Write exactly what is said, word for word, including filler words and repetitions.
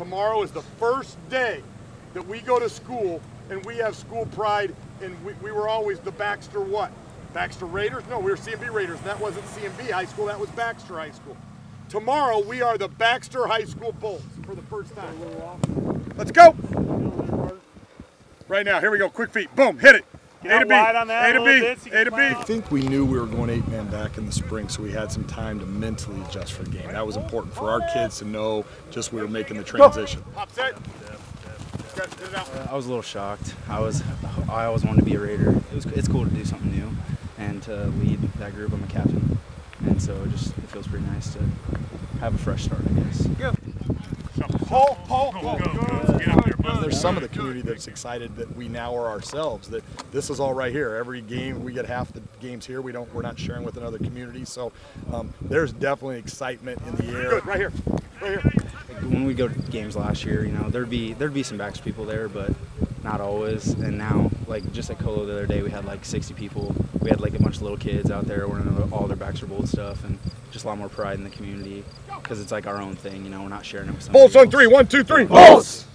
Tomorrow is the first day that we go to school and we have school pride, and we, we were always the Baxter what? Baxter Raiders? No, we were C M B Raiders. That wasn't C M B High School, that was Baxter High School. Tomorrow we are the Baxter High School Bolts for the first time. Let's go! Right now, here we go, quick feet, boom, hit it. Get A to B, A to B, A to B. I think we knew we were going eight man back in the spring, so we had some time to mentally adjust for the game. That was important for our kids to know just we were making the transition. Pop set. I was a little shocked. I was, I always wanted to be a Raider. It was, it's cool to do something new and to lead that group. I'm a captain, and so it just it feels pretty nice to have a fresh start, I guess. Go, pull, pull, pull. Get out there. There's some of the community that's excited that we now are ourselves. That this is all right here. Every game we get half the games here. We don't. We're not sharing with another community. So um, there's definitely excitement in the air. Good, right here, right here. When we go to games last year, you know, there'd be there'd be some Baxter people there, but not always. And now, like just at Colo the other day, we had like sixty people. We had like a bunch of little kids out there wearing all their Baxter Bolt stuff, and just a lot more pride in the community because it's like our own thing. You know, we're not sharing it with somebody. Bolts on three, one, two, three. Bolts.